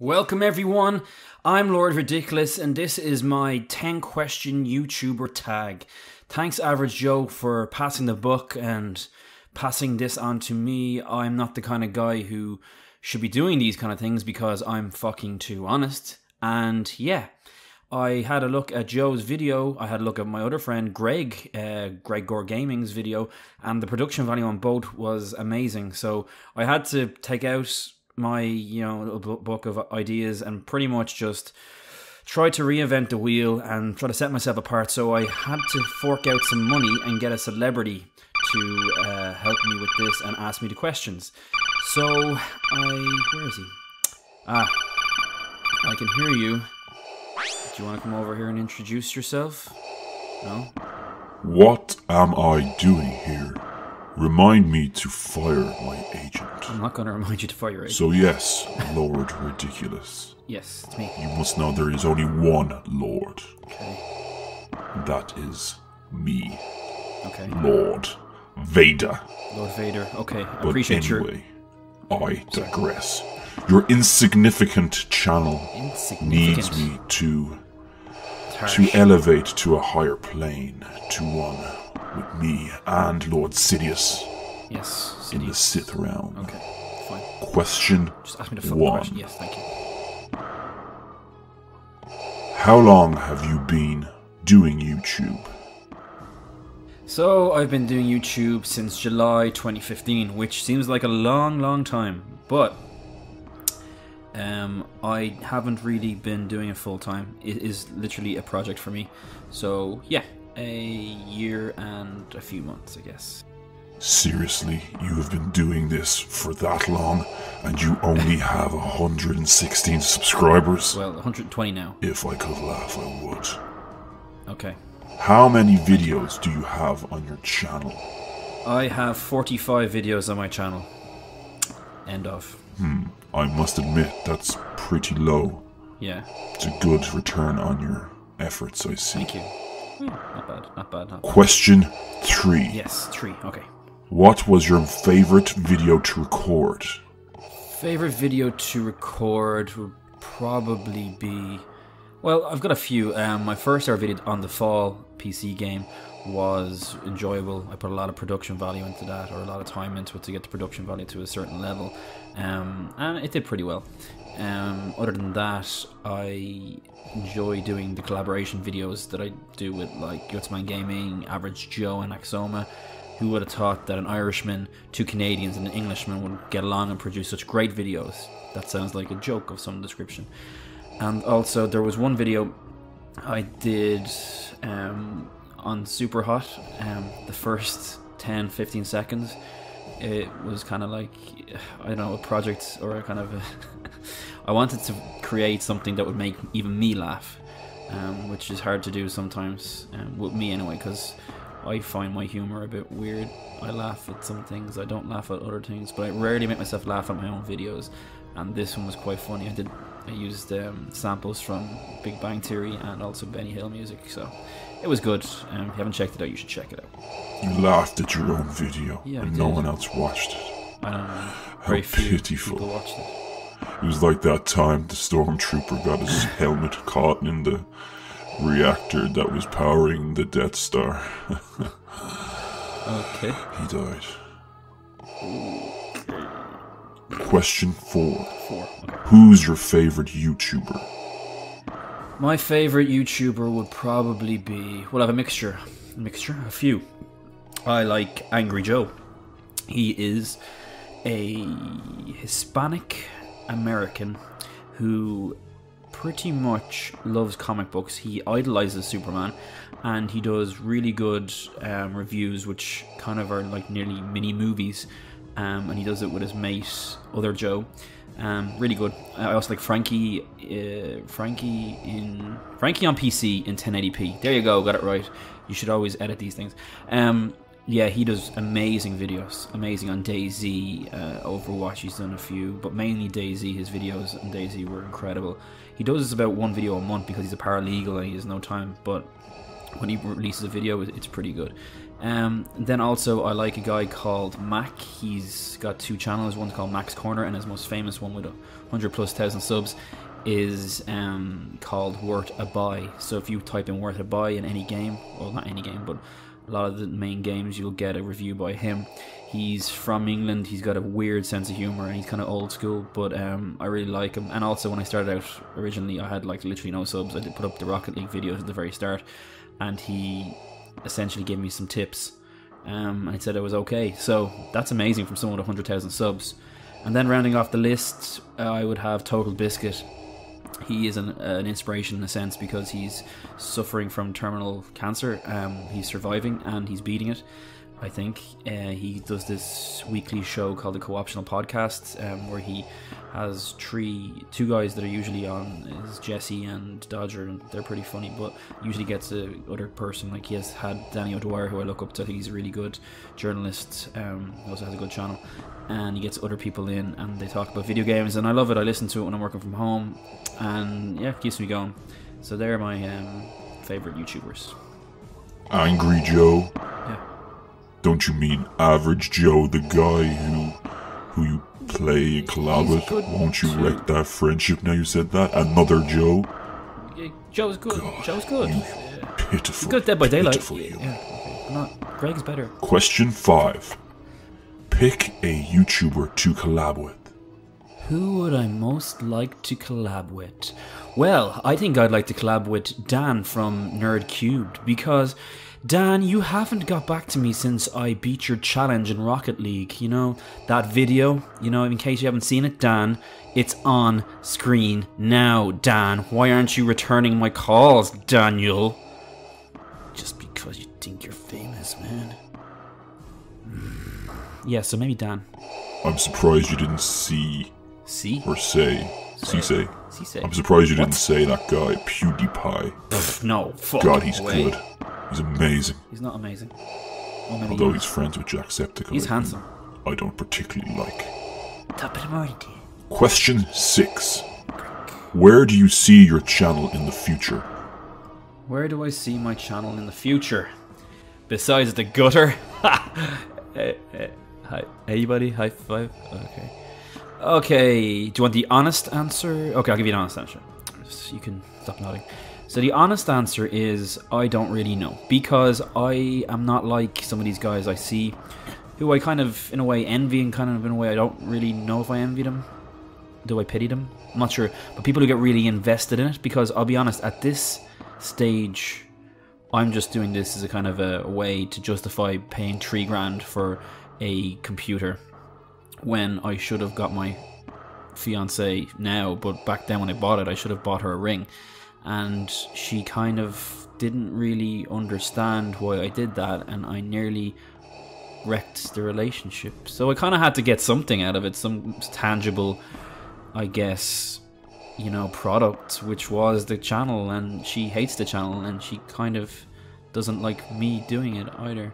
Welcome everyone, I'm Lord Ridiculous and this is my 10 question YouTuber tag. Thanks Average Joe for passing the buck and passing this on to me. I'm not the kind of guy who should be doing these kind of things because I'm fucking too honest. And yeah, I had a look at Joe's video, I had a look at my other friend Greg, Greg Gore Gaming's video, and the production value on both was amazing. So I had to take out my little book of ideas and pretty much just try to reinvent the wheel and try to set myself apart, so I had to fork out some money and get a celebrity to help me with this and ask me the questions. So where is he? Ah, I can hear you. Do you want to come over here and introduce yourself? No? What am I doing here? Remind me to fire my agent. I'm not going to remind you to fire your agent. So yes, Lord Ridiculous. Yes, it's me. You must know there is only one Lord. Okay. That is me. Okay. Lord Vader. Lord Vader, okay. I appreciate your... But anyway, I digress. Your insignificant channel needs me to elevate to a higher plane, to one with me and Lord Sidious. Yes, Sidious. In the Sith realm. Okay, fine. Question just ask me to fuck one. The question. Yes, thank you. How long have you been doing YouTube? So I've been doing YouTube since July 2015, which seems like a long time, but I haven't really been doing it full time. It is literally a project for me. So yeah, a year and a few months, I guess. Seriously, you have been doing this for that long and you only have 116 subscribers? Well, 120 now. If I could laugh, I would. Okay. How many videos do you have on your channel? I have 45 videos on my channel. End of. I must admit, that's pretty low. Yeah. It's a good return on your efforts, I see. Thank you. Not bad. Question 3. Yes, 3, okay. What was your favourite video to record? Favourite video to record would probably be... Well, I've got a few. My first ever video on the Fall PC game was enjoyable. I put a lot of production value into that, or a lot of time into it to get the production value to a certain level. And it did pretty well. Other than that, I enjoy doing the collaboration videos that I do with like Gutsman Gaming, Average Joe and Axoma. Who would have thought that an Irishman, two Canadians and an Englishman would get along and produce such great videos? That sounds like a joke of some description. And also there was one video I did on Super Hot, the first 10-15 seconds. It was kind of like, I don't know, a project or a kind of... I wanted to create something that would make even me laugh, which is hard to do sometimes, with me anyway, because I find my humor a bit weird. I laugh at some things, I don't laugh at other things, but I rarely make myself laugh at my own videos, and this one was quite funny. I used samples from Big Bang Theory and also Benny Hill music, so it was good. If you haven't checked it out, you should check it out. You laughed at your own video, yeah, and no one else watched it. I don't know. Very few people watched it. It was like that time the stormtrooper got his helmet caught in the reactor that was powering the Death Star. Okay. He died. Okay. Question 4. Okay. Who's your favorite YouTuber? My favorite YouTuber would probably be... Well, I have a few. I like Angry Joe. He is a Hispanic American who pretty much loves comic books. He idolizes Superman and he does really good reviews, which kind of are like nearly mini movies, and he does it with his mate Other Joe. Really good. I also like Frankie on PC in 1080p. There you go, got it right. You should always edit these things. Yeah, he does amazing videos. Amazing on DayZ, Overwatch, he's done a few, but mainly DayZ. His videos on DayZ were incredible. He does about one video a month because he's a paralegal and he has no time, but when he releases a video, it's pretty good. Then also I like a guy called Mac. He's got two channels. One's called Mac's Corner, and his most famous one with 100,000+ subs is called Worth a Buy. So if you type in Worth a Buy in any game, well, not any game, but a lot of the main games, you'll get a review by him. He's from England. He's got a weird sense of humor, and he's kind of old school, but I really like him. And also, when I started out originally, I had like literally no subs. I did put up the Rocket League videos at the very start, and he essentially gave me some tips, and he said it was okay. So that's amazing from someone with 100,000 subs. And then rounding off the list, I would have Total Biscuit. He is an inspiration in a sense, because he's suffering from terminal cancer. He's surviving and he's beating it, I think. He does this weekly show called the Co-Optional Podcast, where he has two guys that are usually on, is Jesse and Dodger, and they're pretty funny, but usually gets the other person. Like, he has had Danny O'Dwyer, who I look up to. I think he's a really good journalist. He also has a good channel, and he gets other people in, and they talk about video games, and I love it. I listen to it when I'm working from home, and yeah, it keeps me going. So they're my favorite YouTubers. Angry Joe. Yeah. Don't you mean Average Joe, the guy who you play and collab with? Won't you wreck that friendship now you said that? Another Joe? Yeah, Joe's good. God, Joe's good. Pitiful. He's good at Dead by Daylight. Yeah, not Greg's better. Question 5. Pick a YouTuber to collab with. Who would I most like to collab with? Well, I think I'd like to collab with Dan from NerdCubed, because Dan, you haven't got back to me since I beat your challenge in Rocket League. You know, that video, you know, in case you haven't seen it, Dan, it's on screen now, Dan. Why aren't you returning my calls, Daniel? Just because you think you're famous, man. Yeah, so maybe Dan. I'm surprised you didn't see... See? Or say. Say. I'm surprised you didn't say that guy, PewDiePie. Pff, no, fuck. God, he's good. He's amazing. He's not amazing. Although he's friends with Jack Septic. He's handsome. I don't particularly like. Top of the morning to you. Question 6. Where do you see your channel in the future? Where do I see my channel in the future? Besides the gutter? Ha! Hi. Hey, buddy. High five. Okay. Okay, do you want the honest answer? Okay, I'll give you an honest answer. You can stop nodding. So the honest answer is I don't really know, because I am not like some of these guys I see who I kind of, in a way, envy, and kind of, in a way, I don't really know if I envy them. Do I pity them? I'm not sure. But people who get really invested in it, because I'll be honest, at this stage, I'm just doing this as a kind of a way to justify paying 3 grand for a computer, when I should have got my fiancée now, but back then when I bought it, I should have bought her a ring, and she kind of didn't really understand why I did that, and I nearly wrecked the relationship. So I kind of had to get something out of it, some tangible, I guess, you know, product, which was the channel, and she hates the channel, and she kind of doesn't like me doing it either.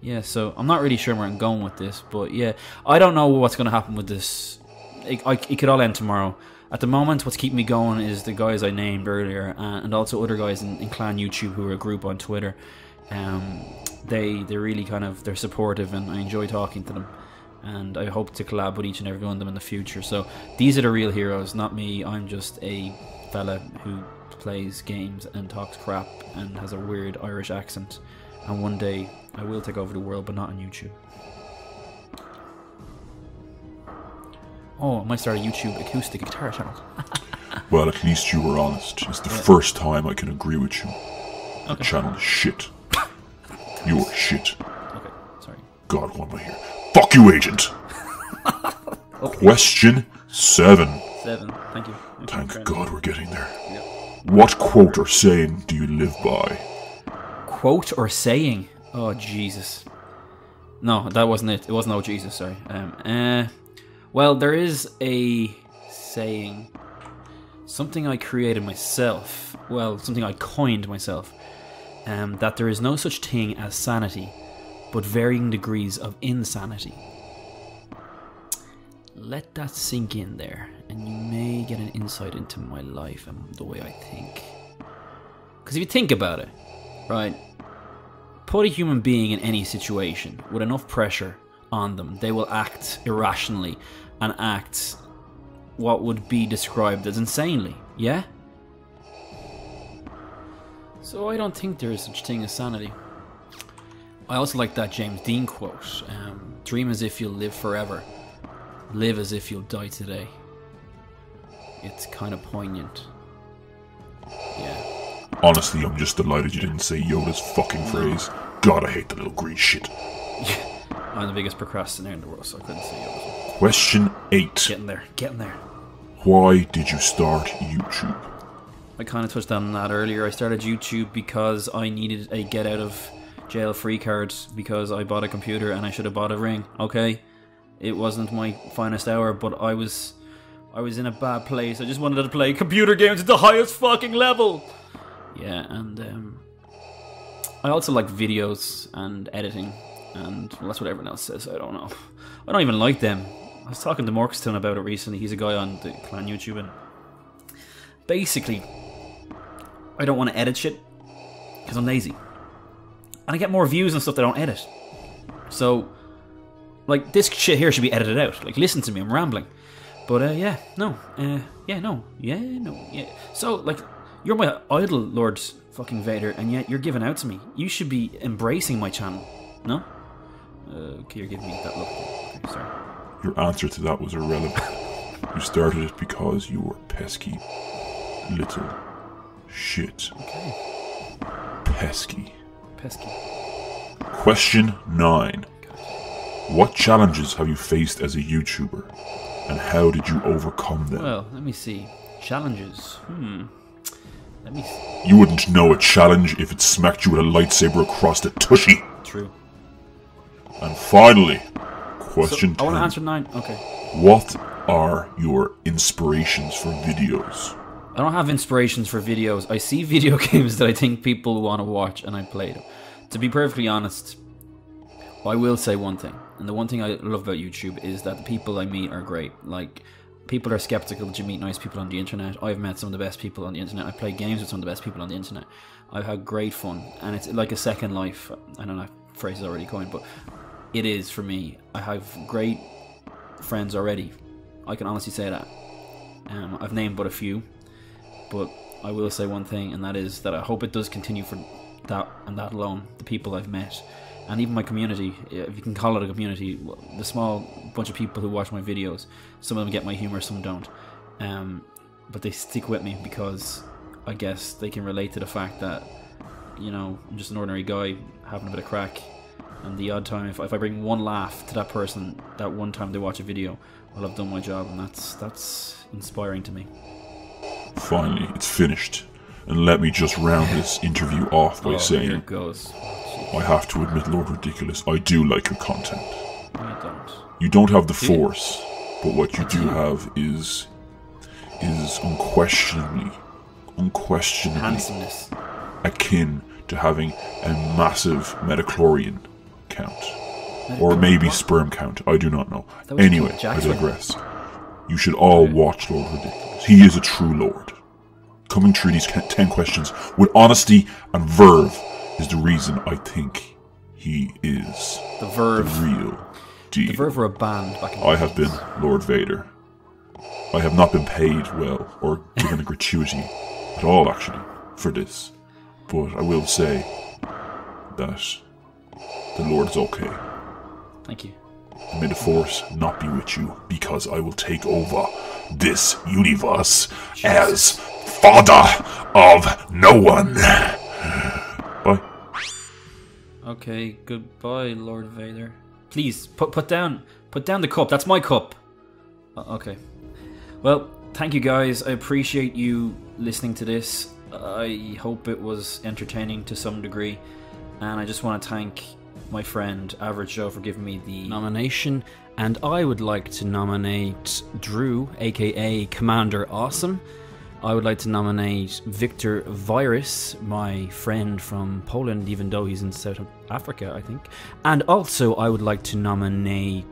Yeah, so I'm not really sure where I'm going with this, but yeah, I don't know what's going to happen with this. It could all end tomorrow. At the moment, what's keeping me going is the guys I named earlier, and also other guys in Clan YouTube, who are a group on Twitter. They're really kind of, they're supportive, and I enjoy talking to them, and I hope to collab with each and every one of them in the future. So these are the real heroes, not me. I'm just a fella who plays games and talks crap and has a weird Irish accent. And one day, I will take over the world, but not on YouTube. Oh, I might start a YouTube acoustic guitar channel. Well, at least you were honest. It's the first time I can agree with you. Okay. The channel is shit. You are shit. Okay, sorry. God, why am I here? Fuck you, agent! Okay. Question 7. 7, thank you. Thank God we're getting there. Yep. What quote or saying do you live by? Quote or saying? Oh, Jesus. No, that wasn't it. It wasn't "Oh, Jesus," sorry. Well, there is a saying. Something I created myself. Well, something I coined myself. That there is no such thing as sanity, but varying degrees of insanity. Let that sink in there, and you may get an insight into my life and the way I think. Because if you think about it, right? Put a human being in any situation with enough pressure on them, they will act irrationally and act what would be described as insanely, yeah? So I don't think there is such thing as sanity. I also like that James Dean quote, dream as if you'll live forever, live as if you'll die today. It's kind of poignant. Yeah. Honestly, I'm just delighted you didn't say Yoda's fucking phrase. God, I hate the little green shit. Yeah. I'm the biggest procrastinator in the world, so I couldn't say Yoda's. Question 8. Getting there, getting there. Why did you start YouTube? I kind of touched on that earlier. I started YouTube because I needed a get out of jail free card because I bought a computer and I should have bought a ring, okay? It wasn't my finest hour, but I was in a bad place. I just wanted to play computer games at the highest fucking level. Yeah, and I also like videos and editing, and well, that's what everyone else says. I don't know. I don't even like them. I was talking to Morriston about it recently. He's a guy on the Clan YouTube, and basically, I don't want to edit shit because I'm lazy, and I get more views and stuff that I don't edit. So, like this shit here should be edited out. Like, listen to me, I'm rambling. But yeah. So, like, you're my idol, Lord fucking Vader, and yet you're giving out to me. You should be embracing my channel, no? Okay, you're giving me that look. Okay, sorry. Your answer to that was irrelevant. You started it because you were pesky little shit. Okay. Pesky. Pesky. Question 9. God. What challenges have you faced as a YouTuber? And how did you overcome them? Well, let me see. Challenges. Let me see. You wouldn't know a challenge if it smacked you with a lightsaber across the tushy. True. And finally, question 10. I want to answer 9. Okay. What are your inspirations for videos? I don't have inspirations for videos. I see video games that I think people want to watch and I play them. To be perfectly honest, I will say one thing. And the one thing I love about YouTube is that the people I meet are great. Like, people are skeptical that you meet nice people on the internet. I've met some of the best people on the internet. I play games with some of the best people on the internet. I've had great fun. And it's like a second life. I don't know, that phrase is already coined, but it is for me. I have great friends already. I can honestly say that. I've named but a few. But I will say one thing, and that is that I hope it does continue for that and that alone. The people I've met. And even my community, if you can call it a community, the small bunch of people who watch my videos, some of them get my humor, some don't. But they stick with me because I guess they can relate to the fact that, you know, I'm just an ordinary guy having a bit of crack. And the odd time, if I bring one laugh to that person, that one time they watch a video, I'll have done my job, and that's inspiring to me. Finally, it's finished. And let me just round this interview off by saying... Here it goes. I have to admit, Lord Ridiculous, I do like your content. I don't. You don't have the force, but what you do have is unquestionably handsomeness, akin to having a massive metachlorian count. Or maybe what? Sperm count, I do not know. Anyway, I digress. You should all watch Lord Ridiculous. He is a true lord. Coming through these 10 questions with honesty and verve is the reason I think he is the Verve. The real deal. The Verve were a band back in the I have been Lord Vader. I have not been paid well or given a gratuity at all, actually, for this. But I will say that the Lord is okay. Thank you. And may the force not be with you, because I will take over this universe as father of no one. Okay, goodbye, Lord Vader. Please, put down the cup. That's my cup. Okay. Well, thank you guys. I appreciate you listening to this. I hope it was entertaining to some degree. And I just want to thank my friend, Average Joe, for giving me the nomination. And I would like to nominate Drew, aka Commander Awesome. I would like to nominate Victor Virus, my friend from Poland, even though he's in South Africa, I think. And also, I would like to nominate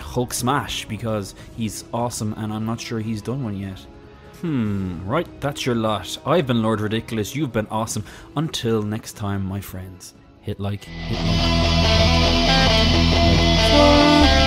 Hulk Smash, because he's awesome, and I'm not sure he's done one yet. Right, that's your lot. I've been Lord Ridiculous, you've been awesome. Until next time, my friends, hit like, hit like.